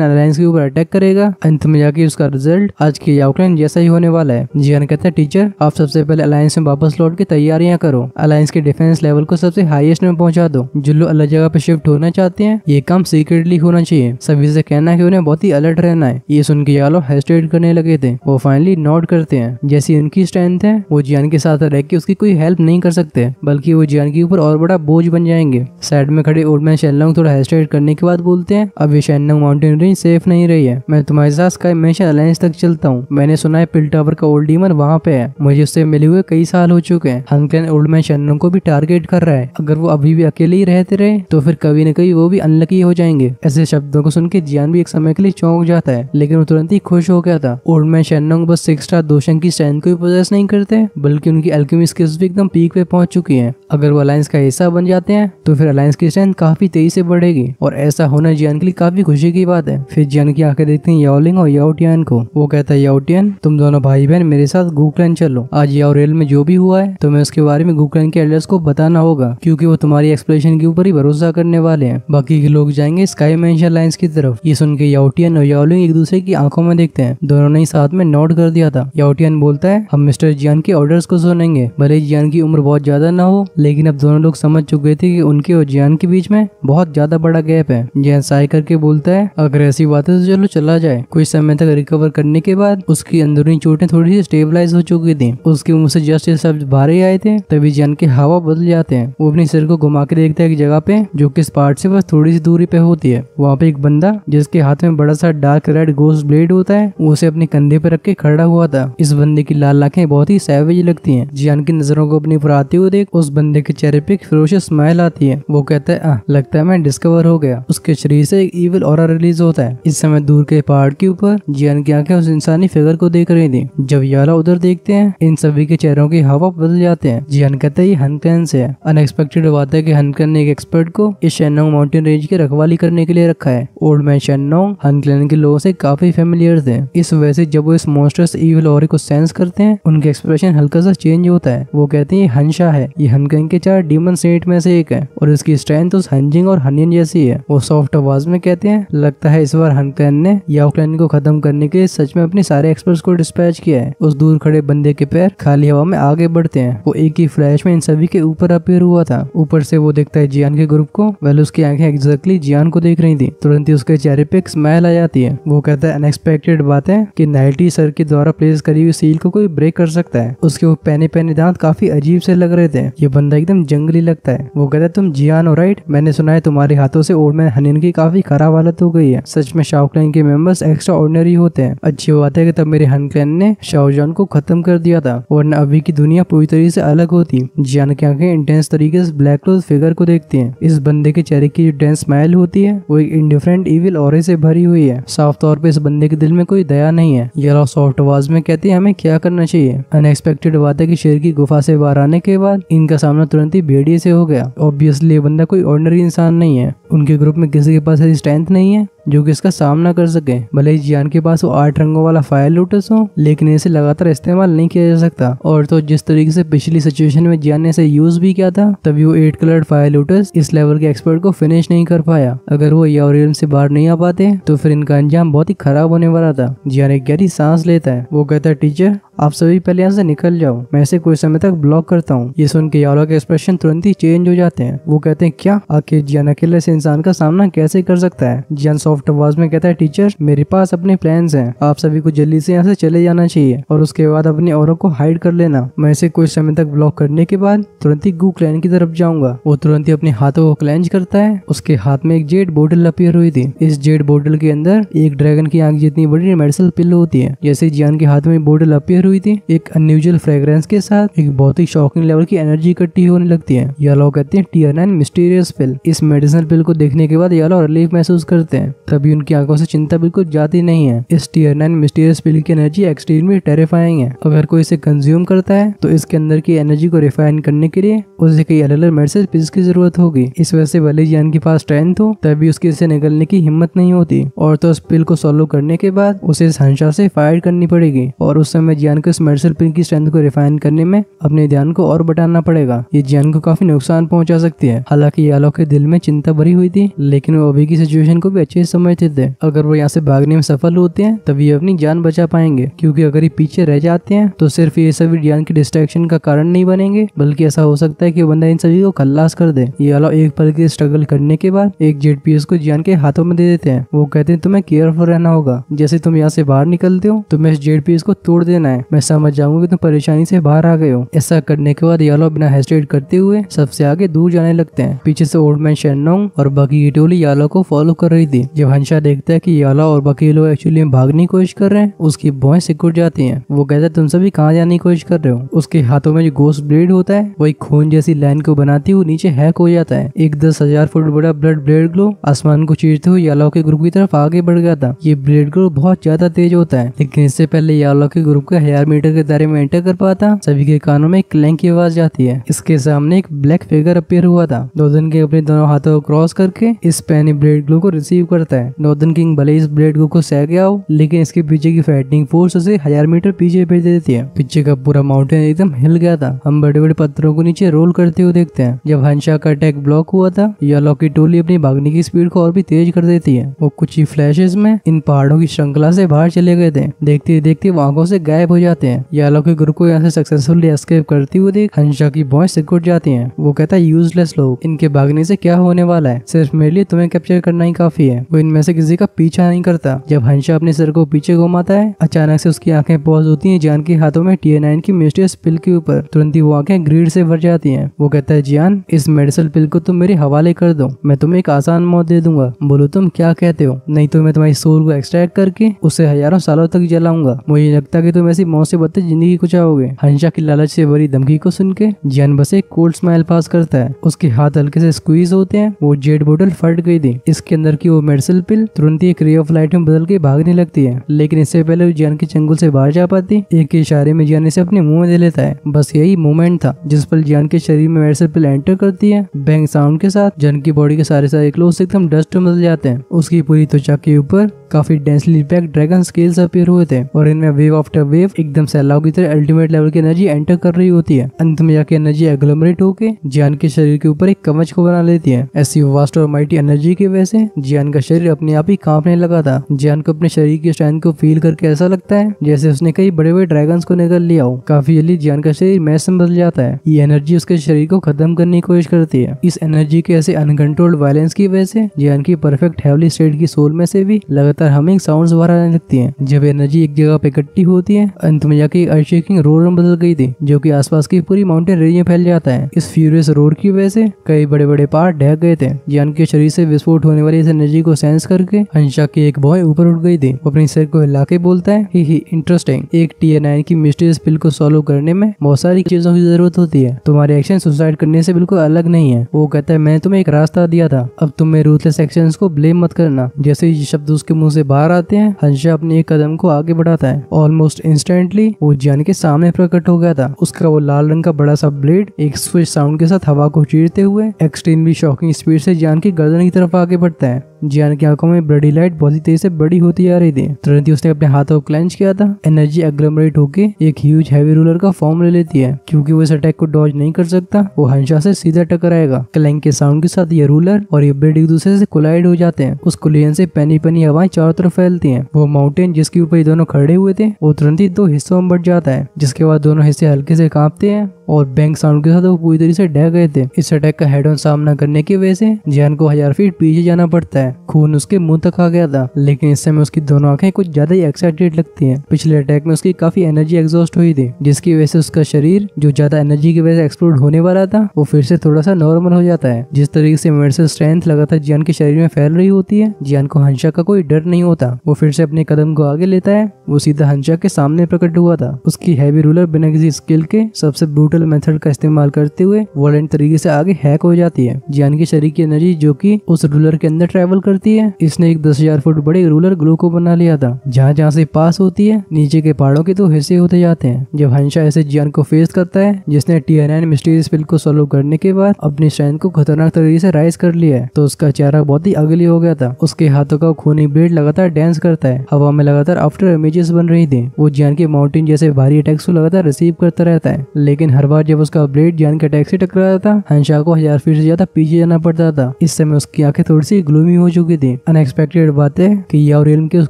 अलायंस के ऊपर अटैक करेगा अंत में जाके उसका रिजल्ट आज के याओ क्लैन जैसा ही होने वाला है। जियान कहता है टीचर आप सबसे पहले अलायंस में वापस लौट के तैयारियां करो, अलायंस के डिफेंस लेवल को सबसे हाईएस्ट में पहुंचा दो। जो लोग अलग जगह पे शिफ्ट होना चाहते हैं ये काम सीक्रेटली होना चाहिए, सभी से कहना है कि उन्हें बहुत ही अलर्ट रहना है। ये सुन के यालो हेस्टेट करने लगे थे, वो फाइनली नोट करते हैं। जैसी उनकी स्ट्रेंथ है वो जियान के साथ रह के उसकी कोई हेल्प नहीं कर सकते, बल्कि वो जियान के ऊपर और बड़ा बोझ बन जाएंगे। साइड में खड़े ओल्ड मैन शेनलोंग थोड़ा हेस्टेट करने के बाद बोलते हैं अब ये शेनलोंग माउंटेन रेंज सेफ नहीं रही है, मैं तुम्हारे साथ स्काई मैंशन अलायंस तक चलता हूँ। मैंने सुना है पिल टावर का ओल्ड डीमन वहाँ पे है, मुझे उससे मिले हुए कई साल हो चुके हैं। हन क्लैन ओल्ड मैन शेनलोंग को भी टारगेट कर रहा है, अगर वो अभी भी अकेले ही रहते रहे तो फिर कभी न कभी वो भी अनलकी हो जाएंगे। ऐसे शब्दों को सुन के जियान भी एक समय के लिए चौंक जाता है, लेकिन वो तुरंत ही खुश हो गया था। ओल्ड मैन शेनलोंग बस 6 स्टार दो शेंग की स्ट्रेंथ को भी पोजेस नहीं करते, बल्कि उनकी एल्केमी स्किल्स भी एकदम पीक पे पहुंच चुकी है। अगर वो अलायंस का हिस्सा बन जाते हैं तो फिर अलायंस की स्ट्रेंथ काफी तेजी से बढ़ेगी, और ऐसा होना जियान के लिए काफी खुशी की बात है। फिर जियान की आंखें देखते हैं याओलिंग और याओ टियान को। वो कहता है याओ टियान तुम दोनों भाई बहन मेरे साथ गु क्लैन चलो, आज याओ रेल में जो भी हुआ है तुम्हें उसके बारे में गु क्लैन के एल्डर्स को बताना होगा, क्योंकि वो तुम्हारी एक्सप्लेनेशन के ऊपर ही भरोसा करने वाले हैं। बाकी के लोग जाएंगे स्काई मैंशन अलायंस की तरफ। ये सुन के याओ टियान और याओलिंग एक दूसरे की आंखों में देखते हैं, दोनों ने साथ में नोट कर दिया था। याओ टियान बोलता है हम मिस्टर जियान के ऑर्डर्स को सुनेंगे। भले जियान की उम्र बहुत ज्यादा ना हो, लेकिन अब दोनों लोग समझ चुके थे कि उनके और जियान के बीच में बहुत ज्यादा बड़ा गैप है। जियान साई करके बोलता है अगर ऐसी बात है तो चलो चला जाए। कुछ समय तक रिकवर करने के बाद उसकी अंदरूनी चोटें थोड़ी सी स्टेबलाइज हो चुकी थी। उसके मुंह से जस्ट ये शब्द बाहर ही आए थे तभी जियान के हवा बदल जाते हैं। वो अपने सिर को घुमा के देखता है एक जगह पे जो कि स्पॉट से बस थोड़ी सी दूरी पे होती है। वहाँ पे एक बंदा जिसके हाथ में बड़ा सा डार्क रेड गोस्ट ब्लेड होता है उसे अपने कंधे पे रख के खड़ा हुआ था। इस बंदे की लाल आंखें बहुत ही सैवेज लगती हैं। जियान की नजरों को अपनी पर आते हुए देख उस बंदे के चेहरे पे एक फिरोशियस स्माइल आती है। वो कहता है लगता है मैं डिस्कवर हो गया। उसके शरीर से एक ईविल ऑरा रिलीज होता है। इस समय दूर के पहाड़ के ऊपर जियान की आंखें उस इंसानी फिगर को देख रही थी। जब याला उधर देखते हैं इन सभी के चेहरों की हवा बदल जाते हैं। जियान कहता है ये हन क्लैन से है। अनएक्सपेक्टेड बात है कि हन क्लैन ने एक एक्सपर्ट को इस शेनोंग माउंटेन रेंज की रखवाली करने के लिए रखा है। Old man Shennong Han clan के लोगों से काफी फेमिलियर थे, इस वजह से जब वो इस मॉन्स्टर्स ईविल ऑरा को सेंस करते हैं उनके एक्सप्रेशन हल्का सा चेंज होता है। वो कहते हैं हन शाह है, ये हन क्लैन के 4 डीमन सेंट में से एक है और इसकी स्ट्रेंथ उस हन जिंग और हन यान जैसी है। वो सॉफ्ट आवाज में कहते हैं लगता है इस बार हन क्लैन ने याओ क्लैन को खत्म करने के लिए सच में अपने सारे एक्सपर्ट्स को डिस्पैच किया है। उस दूर खड़े बंदे के पैर खाली हवा में आगे बढ़ते हैं। वो एक ही फ्लैश में इन सभी के ऊपर अपीयर हुआ था। ऊपर से वो देखता है जियान के ग्रुप को, वेल उसकी आंखें एग्जैक्टली जियान को देख रही थी। तुरंत ही उसके चेहरे पे एक स्माइल आ जाती है। वो कहता है अनएक्सपेक्टेड बात है कि नाइटी सर के द्वारा प्लेस करी हुई सील को कोई ब्रेक कर सकता है। उसके वो पहने दांत काफी अजीब से लग रहे थे। ये बंदा एकदम जंगली लगता है। वो कहता है तुम जियान हो राइट, मैंने सुना है तुम्हारे हाथों से ओल्ड मैन हनिन की काफी खराब हालत हो गई है। सच में शाओ क्लैन के मेंबर्स एक्स्ट्रा ऑर्डिनरी होते हैं। अच्छी बात है कि तब मेरे हन क्लैन ने शाओजान को खत्म कर दिया था, वरना अभी की दुनिया पूरी तरीके से अलग होती। जियान की आंखें इंटेंस तरीके से ब्लैक क्लोथ फिगर को देखती हैं। इस बंदे के चेहरे की जो डेंस स्माइल होती है वो एक इंडिफरेंट इविल ऑरे से भरी हुई है। साफ तौर पे इस बंदे के दिल में कोई दया नहीं है। याला सॉफ्ट आवाज में कहती है हमें क्या करना चाहिए। अनएक्सपेक्टेड बात है कि शेर की गुफा से बाहर आने के बाद इनका सामना तुरंत ही भेड़िए से हो गया। ऑब्वियसली ये बंदा कोई ऑर्डिनरी इंसान नहीं है। उनके ग्रुप में किसी के पास ऐसी स्ट्रेंथ नहीं है जो कि इसका सामना कर सके। भले ही जियान के पास वो 8 रंगों वाला फायर लोटस हो, लेकिन इसे लगातार इस्तेमाल नहीं किया जा सकता। और तो जिस तरीके से पिछली सिचुएशन में जियान ने इसे यूज भी किया था तभी वो 8 कलर्ड फायर लोटस इस लेवल के एक्सपर्ट को फिनिश नहीं कर पाया। अगर वो याओ रियल्म से बाहर नहीं आ पाते तो फिर इनका अंजाम बहुत ही खराब होने वाला था। जियान एक गहरी सांस लेता है। वो कहता है टीचर आप सभी पहले यहाँ से निकल जाओ, मैं इसे कुछ समय तक ब्लॉक करता हूँ। ये सुन के याला के एक्सप्रेशन तुरंत ही चेंज हो जाते हैं। वो कहते हैं क्या आखिर जियान अकेले से इंसान का सामना कैसे कर सकता है। जियान सॉफ्ट आवाज में कहता है, टीचर मेरे पास अपने प्लान्स हैं, आप सभी को जल्दी से यहाँ से चले जाना चाहिए और उसके बाद अपनी औरों को हाइड कर लेना। मैं इसे कुछ समय तक ब्लॉक करने के बाद तुरंत ही गू क्लैन की तरफ जाऊंगा। वो तुरंत ही अपने हाथों को क्लेंज करता है। उसके हाथ में एक जेड बोतल अपीयर हुई थी। इस जेड बोतल के अंदर एक ड्रैगन की आंख जितनी बड़ी मेडिसिनल पिल होती है। जैसे ही जियान के हाथ में बोतल अपीयर हुई थी, एक अनयूजुअल फ्रेग्रेंस के साथ एक बहुत ही शॉकिंग लेवल की एनर्जी इकट्ठी होने लगती है। यालो कहते हैं, टीयर9 मिस्टीरियस पिल। इस मेडिसिनल पिल को देखने के बाद यालो रिलीफ महसूस करते हैं। तभी उनकी आंखों से चिंता बिल्कुल जाती नहीं है। इस टीयर9 मिस्टीरियस पिल की एनर्जी एक्सट्रीमली टेरिफाइंग है। अगर कोई इसे कंज्यूम करता है तो इसके अंदर की एनर्जी को रिफाइन करने के लिए उसे कई अलग अलग मेडिसिन पिल्स की जरूरत होगी। इस वजह से भले जियान के पास स्ट्रेंथ हो, तभी उसकी इसे निकलने की हिम्मत नहीं होती। और तो इस पिल को सॉल्व करने के बाद उसे इस हंशा से फाइट करनी पड़ेगी और उस समय जियान को इस मेडिसिन पिल की स्ट्रेंथ को रिफाइन करने में अपने ध्यान को और बटाना पड़ेगा। ये जियान को काफी नुकसान पहुंचा सकती है। हालांकि यालो के दिल में चिंता भरी हुई थी, लेकिन वो अभी की सिचुएशन को भी अच्छे से समझते थे। अगर वो यहाँ से भागने में सफल होते हैं तभी ये अपनी जान बचा पाएंगे, क्योंकि अगर ये पीछे रह जाते हैं तो सिर्फ ये सभी जियान की डिस्ट्रैक्शन का कारण नहीं बनेंगे, बल्कि ऐसा हो सकता है कि बंदा इन सभी को खल्लास कर दे। यालो एक पल के स्ट्रगल करने के बाद एक जेड पीस को जियान के हाथों में दे देते हैं। वो कहते हैं, तुम्हें केयरफुल रहना होगा। जैसे तुम यहाँ से बाहर निकलते हो तुम्हें इस जेड पीस को तोड़ देना है। मैं समझ जाऊंगा कि तुम परेशानी से बाहर आ गए हो। ऐसा करने के बाद यालो बिना हेस्टेट करते हुए सबसे आगे दूर जाने लगते हैं। पीछे से ओल्ड मैन शेन्नोंग और बाकी की टोली यालो को फॉलो कर रही थी। जब हंशा देखता है कि यालो और बाकी लोग एक्चुअली भागने की कोशिश कर रहे हैं, उसकी भौहें सिकुड़ जाती है। वो कहता है, तुम सभी कहाँ जाने की कोशिश कर रहे हो। उसके हाथों में जो गोस्ट ब्लेड होता है वो एक खून जैसी लाइन को बनाती हुई नीचे हैक हो जाता है। एक 10,000 फुट बड़ा ब्लड ब्लेड ग्लो आसमान को चीरते हुए यालो के ग्रुप की तरफ आगे बढ़ गया था। ये ब्लेड ग्लो बहुत ज्यादा तेज होता है, लेकिन इससे पहले यालो के ग्रुप का 1000 मीटर के दायरे में एंटर कर पाता, सभी के कानों में क्लैंक की आवाज जाती है। इसके सामने एक ब्लैक फिगर अपीयर हुआ था। नॉर्दन किंग अपने दोनों हाथों को क्रॉस करके इस पैनी ब्लेड ग्लो को रिसीव करता है। नॉर्दन किंग भले इस ब्लेड ग्लो को सह गया हो, लेकिन इसके पीछे की फाइटिंग फोर्स उसे 1000 मीटर पीछे भेज देती है। पीछे का पूरा माउंटेन एकदम हिल गया था। हम बड़े बड़े पत्थरों को नीचे रोल करते हुए देखते हैं। जब हंशा का अटैक ब्लॉक हुआ था, यालो की टोली अपनी भागने की स्पीड को और भी तेज कर देती है। वो कुछ ही फ्लैशेस में इन पहाड़ों की श्रृंखला से बाहर चले गए थे। देखते देखते वो आंखों से गायब हो जाते हैं। यालो के ग्रुप को यहाँ से सक्सेसफुली एस्केप करते हुए देख हंशा की भौहें सिकुड़ जाती हैं। वो कहता है, यूजलेस लोग, इनके भागने से क्या होने वाला है। सिर्फ मेरे लिए तुम्हें कैप्चर करना ही काफी है। वो इनमें से किसी का पीछा नहीं करता। जब हंशा अपने सर को पीछे घुमाता है, अचानक से उसकी आंखें पॉज होती है जियान के हाथों में टीयर9 की मिस्टीरियस पिल के ऊपर। तुरंत ही वो आंखें ग्रीड से भर जाती हैं। वो कहता है, जियान इस मेडिसिन पिल को तुम मेरे हवाले कर दो, मैं तुम्हें एक आसान मौत दे दूंगा। बोलो तुम क्या कहते हो, नहीं तो मैं तुम्हारी सोल को एक्सट्रैक्ट करके उसे हजारों सालों तक जलाऊंगा। मुझे लगता कि तुम ऐसी मौत से बदतर जिंदगी को चाहोगे। हंशा की लालच से भरी धमकी को सुनके जियान बस एक कोल्ड स्माइल पास करता है। उसके हाथ हल्के से स्क्वीज होते हैं। वो जेड बोतल फट गई थी। इसके अंदर की वो मेडिसिन पिल तुरंत ही एक रे ऑफ लाइट में बदल के भागने लगती है, लेकिन इससे पहले वो जियान के चंगुल से बाहर जा पाती, एक इशारे में जियान इसे अपने मुंह में दे लेता है। बस यही मोमेंट था जिस पर जियान के शरीर में मेडिसिन पिल एंटर करती है। बैंग साउंड के साथ जियान की बॉडी के सारे क्लोथ एकदम डस्ट में बदल जाते हैं। उसकी पूरी त्वचा के ऊपर काफी densely packed dragon scales appear हुए थे और इनमें वेव आफ्टर वेव एकदम सैलाब की तरह अल्टीमेट लेवल की एनर्जी एंटर कर रही होती है। अंत में जाके एनर्जी एग्लोमरेट होके जियान के शरीर के ऊपर एक कवच को बना लेती है। ऐसी वास्ट और माइटी एनर्जी की वजह से जियान का शरीर अपने आप ही कांपने लगा था। जियान को अपने शरीर की स्ट्रेंथ को फील करके ऐसा लगता है जैसे उसने कई बड़े बड़े ड्रैगन्स को निगल लिया हो। काफी जल्दी जियान का शरीर मैस में बदल जाता है। ये एनर्जी उसके शरीर को खत्म करने की कोशिश करती है। इस एनर्जी के ऐसे अनकंट्रोल्ड वायलेंस की वजह से जियान की परफेक्ट हेवली स्टेट की सोल में से भी हमिंग साउंड्स बाहर आने लगती हैं। जब एनर्जी एक जगह पे इकट्ठी होती है, अंत में जाके अर्थ शेकिंग रोर में बदल गई थी, जो कि आसपास की पूरी माउंटेन रेंज में फैल जाता है। इस फ्यूरियस रोर की वजह से कई बड़े बड़े पहाड़ ढह गए थे। जियान के शरीर से विस्फोट होने वाली इस एनर्जी को सेंस करके हंशा की एक भौहें ऊपर उठ गई थी। वो अपने सिर को हिला के बोलता है, ही इंटरेस्टिंग, एक टीयर9 की मिस्टीरियस पिल को सॉल्व करने में बहुत सारी चीजों की जरूरत होती है। तुम्हारे एक्शन सुसाइड करने से बिल्कुल अलग नहीं है। वो कहता है, मैंने तुम्हें एक रास्ता दिया था, अब तुम मेरे रूथलेस एक्शंस को ब्लेम मत करना। जैसे ही शब्द उसके मुंह से बाहर आते हैं, हंशा अपने एक कदम को आगे बढ़ाता है। ऑलमोस्ट इंस्टेंटली वो जियान के सामने प्रकट हो गया था। उसका वो लाल रंग का बड़ा सा ब्लेड एक स्विश साउंड के साथ हवा को चीरते हुए एक्सट्रीमली शॉकिंग स्पीड से जियान की गर्दन की तरफ आगे बढ़ता है। जियान की आंखों में ब्लडी लाइट बहुत ही तेज से बड़ी होती जा रही थी। तुरंत ही उसने अपने हाथों को क्लेंच किया था। एनर्जी एग्लोमरेट होके एक ह्यूज हैवी रूलर का फॉर्म ले लेती है। क्योंकि वो इस अटैक को डॉज नहीं कर सकता, वो हंशा से सीधा टकराएगा। क्लैंक के साउंड के साथ ये रूलर और ये ब्लेड एक दूसरे से कोलाइड हो जाते हैं। उस कोलिजन से पैनी पैनी हवाएं चारों तरफ फैलती हैं। वो माउंटेन जिसके ऊपर ये दोनों खड़े हुए थे, वो तुरंत ही दो हिस्सों में बट जाता है, जिसके बाद दोनों हिस्से हल्के से कांपते हैं और बैंक साउंड के साथ वो पूरी तरह से ढह गए थे। इस अटैक का हेड ऑन सामना करने की वजह से जियान को 1000 फीट पीछे जाना पड़ता है। है। खून उसके मुंह तक आ गया था, लेकिन इस समय उसकी दोनों आंखें कुछ ज्यादा ही एक्साइटेड लगती हैं। पिछले अटैक में उसकी काफी एनर्जी एग्जॉस्ट हुई थी, जिसकी वजह से उसका शरीर जो ज्यादा एनर्जी की वजह से एक्सप्लोड होने वाला था वो फिर से थोड़ा सा नॉर्मल हो जाता है। जिस तरीके से मेडिसिन स्ट्रेंथ लगातार जियान के शरीर में फैल रही होती है, जियान को Han Sha का कोई डर नहीं होता। वो फिर से अपने कदम को आगे लेता है। वो सीधा Han Sha के सामने प्रकट हुआ था। उसकी हैवी रूलर बिना किसी स्किल के सबसे ब्रूटल मेथड का इस्तेमाल करते हुए वॉलेंट तरीके से आगे हैक हो जाती है। जियान के शरीर की एनर्जी जो कि उस रूलर के अंदर ट्रेवल करती है, इसने एक 10,000 फुट बड़े रूलर ग्लो को बना लिया था। जहाँ जहाँ से पास होती है नीचे के पहाड़ों के तो हिस्से होते जाते हैं। जब Han Sha ऐसे जियान को फेस करता है, जिसने TNN मिस्ट्री स्पेल को सॉल्व करने के बाद अपनी स्ट्रेंथ को खतरनाक तरीके से राइज कर लिया है, तो उसका चेहरा बहुत ही अगली हो गया था। उसके हाथों का खूनी ब्लेड लगातार डांस करता है। हवा में लगातार आफ्टर इमेजेस बन रही थी। वो जियान के माउंटेन जैसे भारी अटैक्स को लगातार रिसीव करता रहता है, लेकिन हर बार जब उसका ब्लेड जियान के अटैक से टकराता था, Han Sha को 1000 फीट से ज्यादा पीछे जाना पड़ता था। इस समय उसकी आंखें थोड़ी सी ग्लूमी हो चुकी थी। अनएक्सपेक्टेड बात है कि याओ रियल्म के उस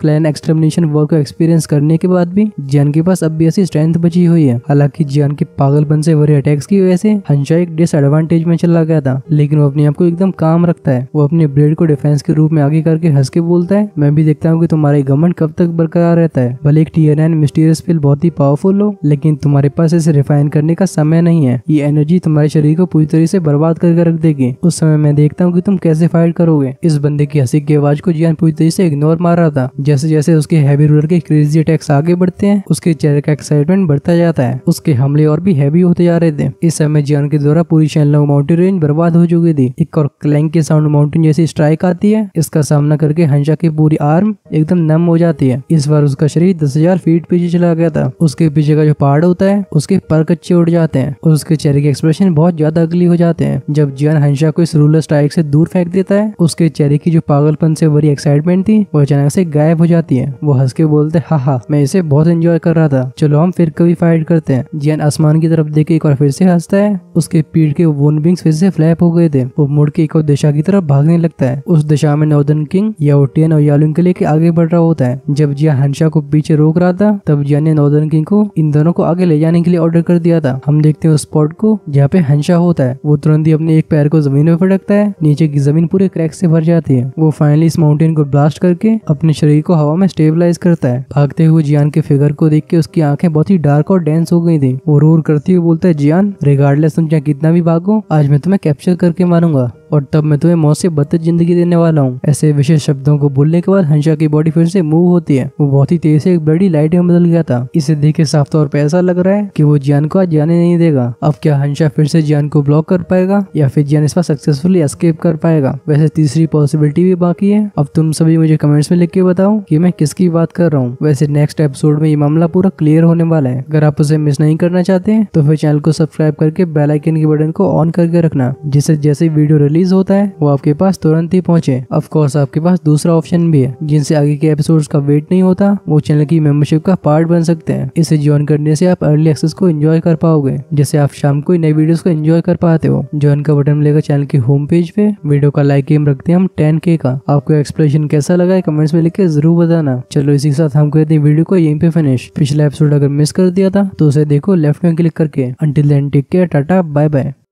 क्लैन एक्सटर्मिनेशन वॉर को एक्सपीरियंस करने के बाद भी जियान के पास अब भी ऐसी स्ट्रेंथ बची हुई है। हालांकि जियान के पागलपन से भरे अटैक्स की वजह से Han Sha एक डिसएडवांटेज में चला गया था, लेकिन वो अपने आप को एकदम काम रखता है। वो अपने ब्लेड को डिफेंस के रूप में आगे करके हंस के बोलता है, मैं भी देखता हूँ कि तुम्हारे घमंड कब तक बरकरार रहता है। भले एक TNN मिस्टीरियस स्पेल बहुत ही पावरफुल हो, लेकिन तुम्हारे पास इसे रिफाइन करने का समय नहीं है। ये एनर्जी तुम्हारे शरीर को पूरी तरह से बर्बाद करके रख देगी। उस समय मैं देखता हूँ कि तुम कैसे फाइट करोगे। इस बंदे की हंसी की आवाज को जियान पूरी तरह से इग्नोर मार रहा था। जैसे जैसे उसके हैवी रूलर के क्रेजी अटैक्स आगे बढ़ते हैं, उसके चेहरे का एक्साइटमेंट बढ़ता जाता है। उसके हमले और भी हैवी होते जा रहे थे। इस समय जियान के द्वारा पूरी Shennong माउंटेन रेंज बर्बाद हो चुकी थी। एक और क्लैंग के साउंड माउंटेन जैसी स्ट्राइक आती है। इसका सामना करके Han Sha की पूरी आर्म एकदम नम हो जाती है। इस बार उसका शरीर 10,000 फीट पीछे चला गया था। उसके पीछे का जो पहाड़ होता है उसके पर कच्चे उड़ जाते हैं और उसके चेहरे के एक्सप्रेशन बहुत ज्यादा अगली हो जाते हैं। जब जियान Han Sha को इस रूलर स्ट्राइक से दूर फेंक देता है, उसके चेहरे की जो पागलपन से बड़ी एक्साइटमेंट थी वो अचानक से गायब हो जाती है। वो हंस के बोलते, हाहा मैं इसे बहुत एंजॉय कर रहा था, चलो हम फिर कभी फाइट करते हैं। जियान आसमान की तरफ देख के एक और फिर से हंसता है। उसके पीठ के वोन विंग्स फिर से फ्लैप हो गए थे। वो मुड़ के एक और दिशा की तरफ भागने लगता है। उस दिशा में नॉर्दर्न किंग याओ टियन और याओ लिंग के लेके आगे बढ़ रहा होता है। जब जियान Han Sha को पीछे रोक रहा था, तब जियान ने नॉर्दर्न किंग को इन दोनों को आगे ले जाने के लिए ऑर्डर कर दिया था। हम देखते हैं उस स्पॉट को जहाँ पे Han Sha होता है। वो तुरंत ही अपने एक पैर को जमीन में फटकता है। नीचे की जमीन पूरे क्रैक से भर जाती है। वो फाइनली इस माउंटेन को ब्लास्ट करके अपने शरीर को हवा में स्टेबलाइज करता है। भागते हुए जियान के फिगर को देख के उसकी आंखें बहुत ही डार्क और डेंस हो गई थी। वो रोर करते हुए बोलता है, जियान रिगार्डलेस तुम चाहे कितना भी भागो, आज मैं तुम्हें कैप्चर करके मारूंगा और तब मैं तुम्हें मौत से बदतर जिंदगी देने वाला हूँ। ऐसे विशेष शब्दों को बोलने के बाद Han Sha की बॉडी फिर से मूव होती है। वो बहुत ही तेज से एक ब्लडी लाइट में बदल गया था। इसे देख के साफ तौर पर ऐसा लग रहा है कि वो जियान को आज जाने नहीं देगा। अब क्या Han Sha फिर से जियान को ब्लॉक कर पाएगा या फिर जियान इस पर सक्सेसफुली एस्केप कर पाएगा? वैसे तीसरी पॉसिबिलिटी भी बाकी है। अब तुम सभी मुझे कमेंट्स में लिख के बताओ कि मैं किसकी बात कर रहा हूँ। वैसे नेक्स्ट एपिसोड में ये मामला पूरा क्लियर होने वाला है। अगर आप उसे मिस नहीं करना चाहते हैं तो फिर चैनल को सब्सक्राइब करके बेल आइकन के बटन को ऑन करके रखना, जिससे जैसे वीडियो रिलीज होता है वो आपके पास तुरंत ही पहुंचे। ऑफ कोर्स आपके पास दूसरा ऑप्शन भी है, जिनसे आगे के एपिसोड्स का वेट नहीं होता। वो चैनल की मेंबरशिप का पार्ट बन सकते हैं। इसे ज्वाइन करने से आप अर्ली एक्सेस को एंजॉय कर पाओगे, जैसे आप शाम को नई वीडियोस को एंजॉय कर पाते हो। ज्वाइन का बटन मिलेगा चैनल की होम पेज पे। वीडियो का लाइक एम रखते हैं हम 10K का। आपको एक्सप्लेनेशन कैसा लगा कमेंट्स में लिख के जरूर बताना। चलो इसी के साथ हम कहते हैं वीडियो को यहीं पे फिनिश। पिछला एपिसोड अगर मिस कर दिया था तो उसे देखो लेफ्ट में क्लिक करके। Until then take care, tata, bye bye.